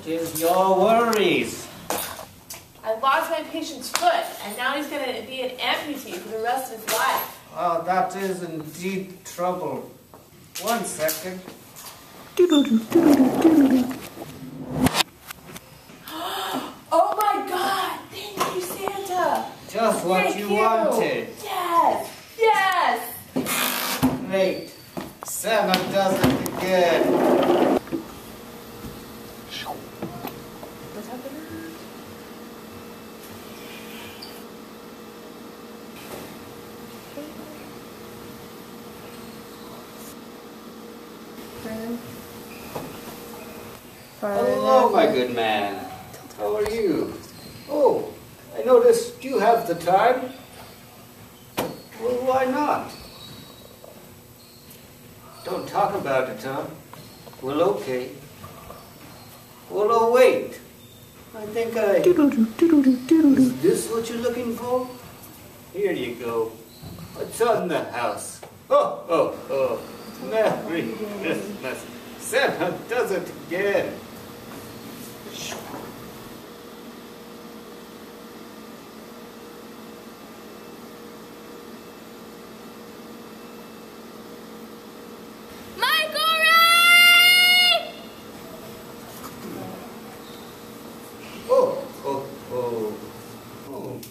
What is your worries? I lost my patient's foot, and now he's going to be an amputee for the rest of his life. Oh, that is in deep trouble. 1 second. Oh my God! Thank you, Santa! Just what you wanted. Yes! Yes! Great. Santa does it again. What's happening? Hello, my good man. How are you? Oh, I noticed you have the time. Well, why not? Don't talk about it, huh? Well, okay. Well, oh, wait. I think I... Is this what you're looking for? Here you go. What's on the house? Oh, oh, oh. Merry Christmas. Santa does it again.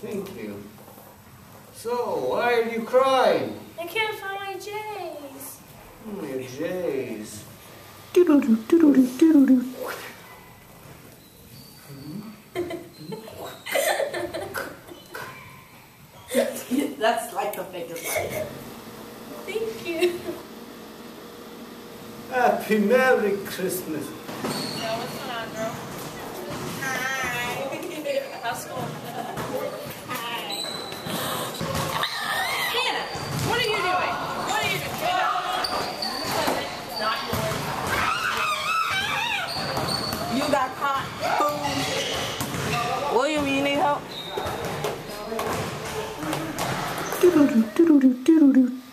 Thank you. So, why are you crying? I can't find my J's. Oh, your J's. That's like the biggest one. Thank you. Happy Merry Christmas. Yeah, what's going on, girl? Hi. How's school? Do do do do do do do.